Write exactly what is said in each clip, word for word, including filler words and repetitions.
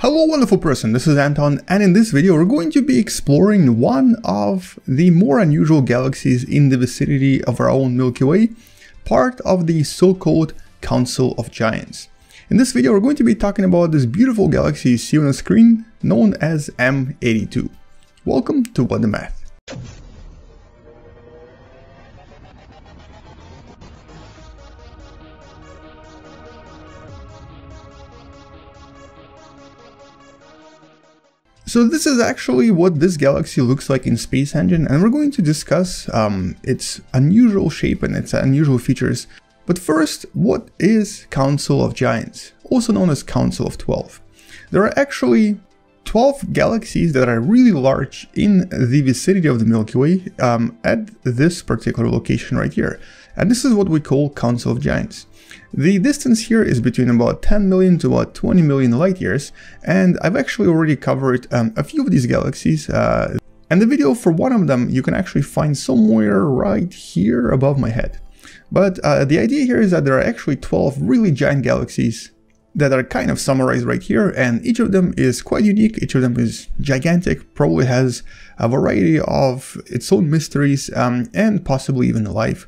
Hello wonderful person, this is Anton, and in this video we're going to be exploring one of the more unusual galaxies in the vicinity of our own Milky Way, part of the so-called Council of Giants. In this video we're going to be talking about this beautiful galaxy you see on the screen, known as M eighty-two. Welcome to What the Math. So this is actually what this galaxy looks like in Space Engine, and we're going to discuss um, its unusual shape and its unusual features. But first, what is Council of Giants, also known as Council of twelve? There are actually twelve galaxies that are really large in the vicinity of the Milky Way um, at this particular location right here. And this is what we call Council of Giants. The distance here is between about ten million to about twenty million light years, and I've actually already covered um, a few of these galaxies, uh, and the video for one of them you can actually find somewhere right here above my head. But uh, the idea here is that there are actually twelve really giant galaxies that are kind of summarized right here, and each of them is quite unique, each of them is gigantic, probably has a variety of its own mysteries um, and possibly even life.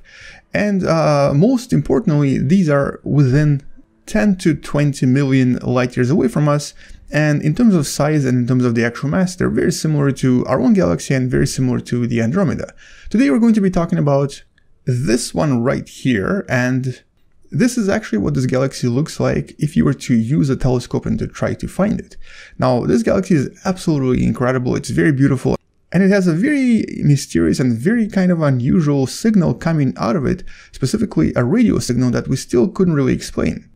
And uh, most importantly, these are within ten to twenty million light years away from us, and in terms of size and in terms of the actual mass, they're very similar to our own galaxy and very similar to the Andromeda. Today we're going to be talking about this one right here, and this is actually what this galaxy looks like if you were to use a telescope and to try to find it. Now, this galaxy is absolutely incredible, it's very beautiful, and it has a very mysterious and very kind of unusual signal coming out of it, specifically a radio signal that we still couldn't really explain.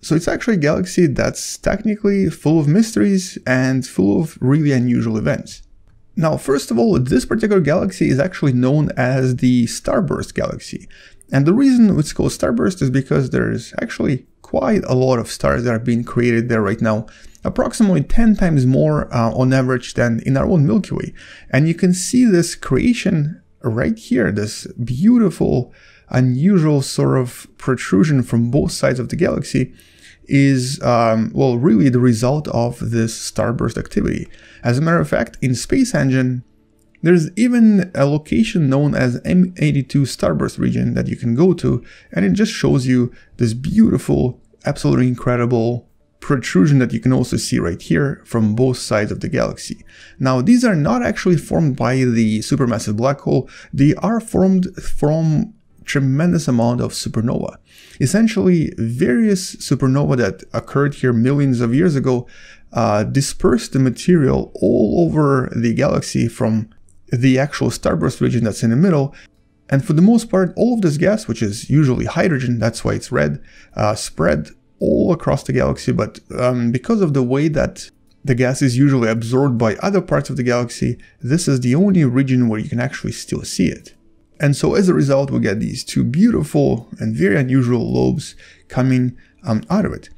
So it's actually a galaxy that's technically full of mysteries and full of really unusual events. Now, first of all, this particular galaxy is actually known as the Starburst Galaxy. And the reason it's called Starburst is because there's actually quite a lot of stars that are being created there right now, approximately ten times more uh, on average than in our own Milky Way. And you can see this creation right here, this beautiful, unusual sort of protrusion from both sides of the galaxy is, um, well, really the result of this starburst activity. As a matter of fact, in Space Engine, there's even a location known as M eighty-two Starburst region that you can go to, and it just shows you this beautiful, absolutely incredible protrusion that you can also see right here from both sides of the galaxy. Now, these are not actually formed by the supermassive black hole, they are formed from tremendous amount of supernova. Essentially, various supernova that occurred here millions of years ago uh, dispersed the material all over the galaxy from the actual starburst region that's in the middle, and for the most part all of this gas, which is usually hydrogen, that's why it's red, uh, spread all across the galaxy, but um, because of the way that the gas is usually absorbed by other parts of the galaxy, this is the only region where you can actually still see it. And so as a result we get these two beautiful and very unusual lobes coming um, out of it.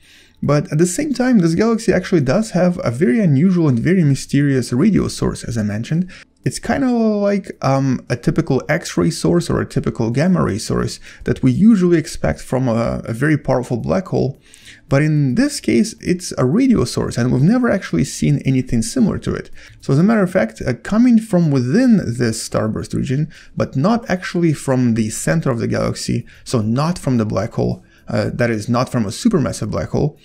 But at the same time, this galaxy actually does have a very unusual and very mysterious radio source, as I mentioned. It's kind of like um, a typical X-ray source or a typical gamma ray source that we usually expect from a, a very powerful black hole, but in this case it's a radio source and we've never actually seen anything similar to it. So as a matter of fact, uh, coming from within this starburst region, but not actually from the center of the galaxy, so not from the black hole, uh, that is not from a supermassive black hole,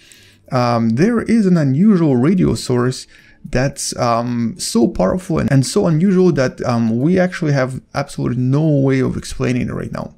um, there is an unusual radio source that's um, so powerful and, and so unusual that um, we actually have absolutely no way of explaining it right now.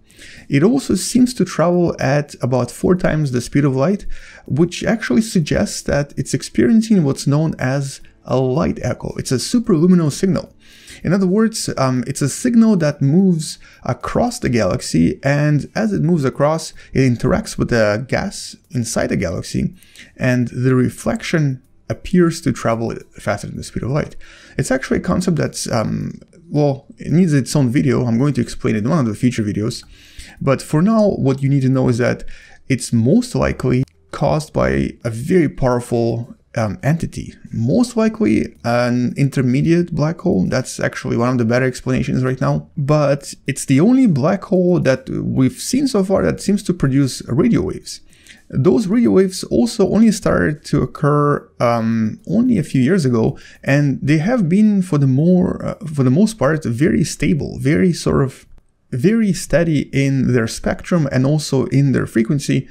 It also seems to travel at about four times the speed of light, which actually suggests that it's experiencing what's known as a light echo. It's a superluminal signal. In other words, um, it's a signal that moves across the galaxy, and as it moves across, it interacts with the gas inside the galaxy, and the reflection appears to travel faster than the speed of light. It's actually a concept that's, um, well, it needs its own video. I'm going to explain it in one of the future videos. But for now, what you need to know is that it's most likely caused by a very powerful um, entity, most likely an intermediate black hole. That's actually one of the better explanations right now. But it's the only black hole that we've seen so far that seems to produce radio waves. Those radio waves also only started to occur um, only a few years ago, and they have been for the more uh, for the most part very stable, very sort of very steady in their spectrum and also in their frequency.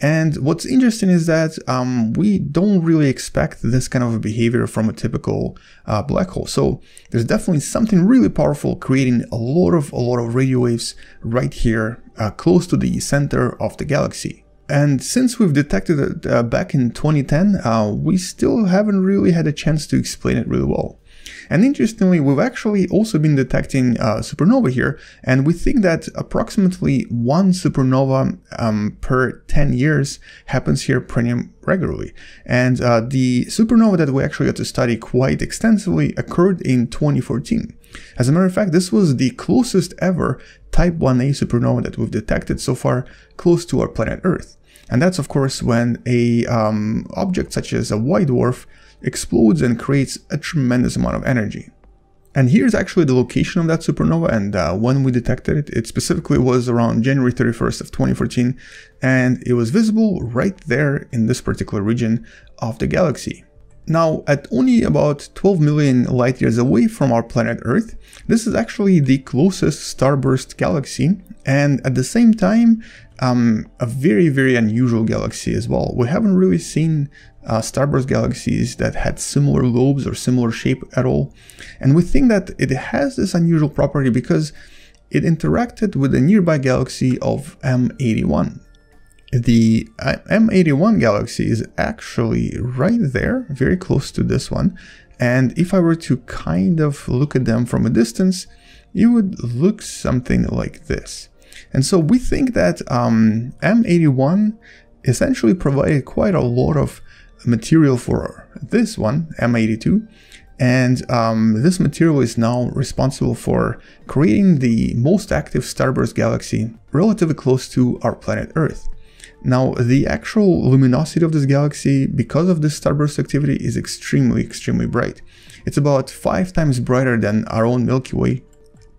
And what's interesting is that um, we don't really expect this kind of behavior from a typical uh, black hole. So there's definitely something really powerful creating a lot of a lot of radio waves right here, uh, close to the center of the galaxy. And since we've detected it uh, back in twenty ten, uh, we still haven't really had a chance to explain it really well. And interestingly, we've actually also been detecting uh, supernova here, and we think that approximately one supernova um, per ten years happens here pretty regularly. And uh, the supernova that we actually got to study quite extensively occurred in twenty fourteen. As a matter of fact, this was the closest ever type one A supernova that we've detected so far close to our planet Earth. And that's, of course, when a um, object such as a white dwarf explodes and creates a tremendous amount of energy. And here's actually the location of that supernova and uh, when we detected it. It specifically was around January thirty-first of twenty fourteen, and it was visible right there in this particular region of the galaxy. Now, at only about twelve million light years away from our planet Earth, this is actually the closest starburst galaxy, and at the same time um, a very very unusual galaxy as well. We haven't really seen Uh, starburst galaxies that had similar lobes or similar shape at all. And we think that it has this unusual property because it interacted with the nearby galaxy of M eighty-one. The uh, M eighty-one galaxy is actually right there, very close to this one. And if I were to kind of look at them from a distance, it would look something like this. And so we think that um, M eighty-one essentially provided quite a lot of material for this one, M eighty-two, and um, this material is now responsible for creating the most active starburst galaxy relatively close to our planet Earth. Now, the actual luminosity of this galaxy, because of this starburst activity, is extremely extremely bright. It's about five times brighter than our own Milky Way.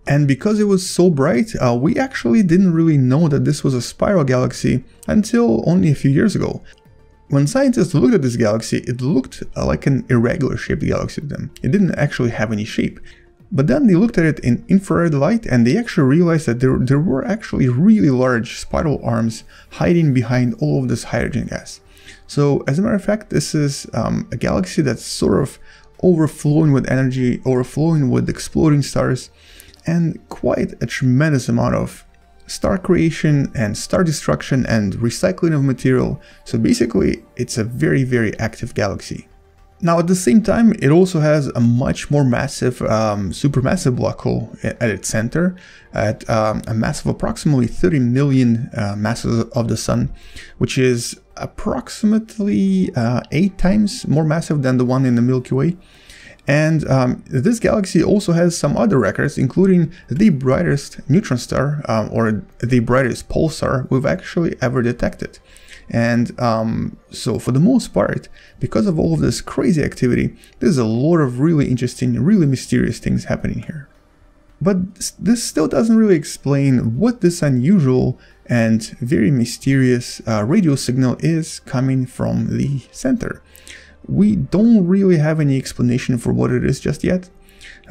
And because it was so bright, uh, we actually didn't really know that this was a spiral galaxy until only a few years ago. When scientists looked at this galaxy, it looked like an irregular shaped galaxy to them. It didn't actually have any shape. But then they looked at it in infrared light and they actually realized that there, there were actually really large spiral arms hiding behind all of this hydrogen gas. So as a matter of fact, this is um, a galaxy that's sort of overflowing with energy, overflowing with exploding stars, and quite a tremendous amount of star creation and star destruction and recycling of material. So basically, it's a very, very active galaxy. Now, at the same time, it also has a much more massive um, supermassive black hole at its center, at um, a mass of approximately thirty million uh, masses of the sun, which is approximately uh, eight times more massive than the one in the Milky Way. And um, this galaxy also has some other records, including the brightest neutron star um, or the brightest pulsar we've actually ever detected. And um, so for the most part, because of all of this crazy activity, there's a lot of really interesting, really mysterious things happening here. But this still doesn't really explain what this unusual and very mysterious uh, radio signal is coming from the center. We don't really have any explanation for what it is just yet.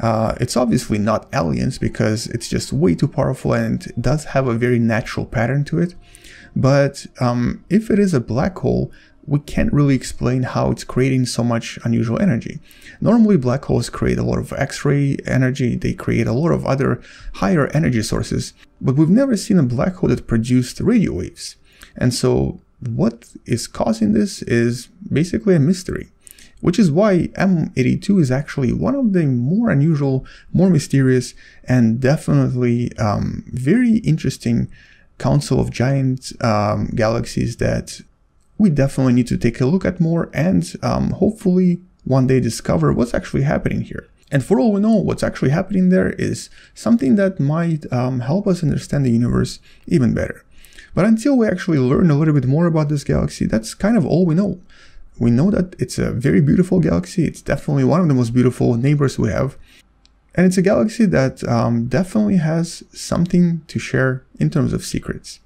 Uh, it's obviously not aliens because it's just way too powerful and it does have a very natural pattern to it. But um, if it is a black hole, we can't really explain how it's creating so much unusual energy. Normally, black holes create a lot of X-ray energy. They create a lot of other higher energy sources. But we've never seen a black hole that produced radio waves. And so what is causing this is basically a mystery, which is why M eighty-two is actually one of the more unusual, more mysterious, and definitely um, very interesting Council of Giants um, galaxies that we definitely need to take a look at more and um, hopefully one day discover what's actually happening here. And for all we know, what's actually happening there is something that might um, help us understand the universe even better. But until we actually learn a little bit more about this galaxy, that's kind of all we know. We know that it's a very beautiful galaxy. It's definitely one of the most beautiful neighbors we have. And it's a galaxy that um, definitely has something to share in terms of secrets.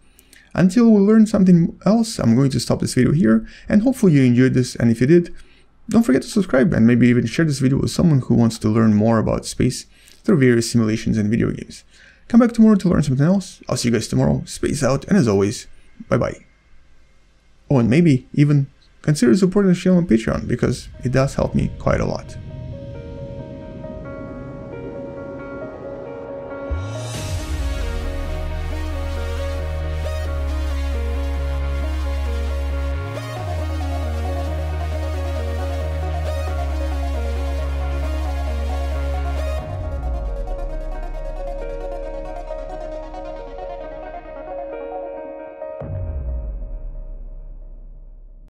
Until we learn something else, I'm going to stop this video here, and hopefully you enjoyed this, and if you did, don't forget to subscribe and maybe even share this video with someone who wants to learn more about space through various simulations and video games. Come back tomorrow to learn something else. I'll see you guys tomorrow. Space out, and as always, bye-bye. Oh, and maybe even consider supporting the channel on Patreon, because it does help me quite a lot.